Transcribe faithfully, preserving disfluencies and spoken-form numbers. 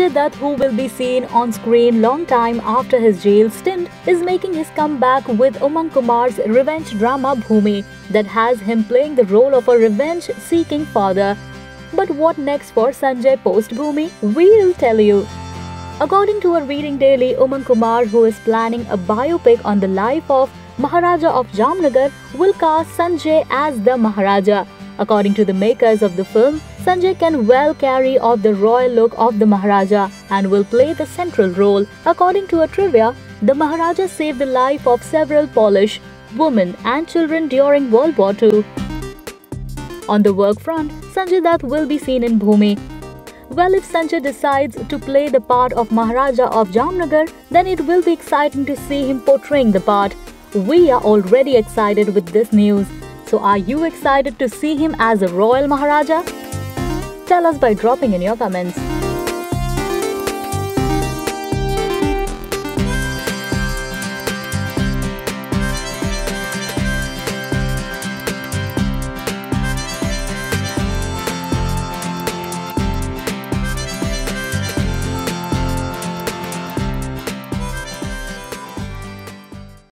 Sanjay Dutt, who will be seen on screen long time after his jail stint, is making his comeback with Omung Kumar's revenge drama Bhoomi that has him playing the role of a revenge-seeking father. But what next for Sanjay post-Bhoomi? We'll tell you. According to a reading daily, Omung Kumar, who is planning a biopic on the life of Maharaja of Jamnagar, will cast Sanjay as the Maharaja. According to the makers of the film, Sanjay can well carry off the royal look of the Maharaja and will play the central role. According to a trivia, the Maharaja saved the life of several Polish women and children during World War Two. On the work front, Sanjay Dutt will be seen in Bhoomi. Well, if Sanjay decides to play the part of Maharaja of Jamnagar, then it will be exciting to see him portraying the part. We are already excited with this news. So are you excited to see him as a royal Maharaja? Tell us by dropping in your comments.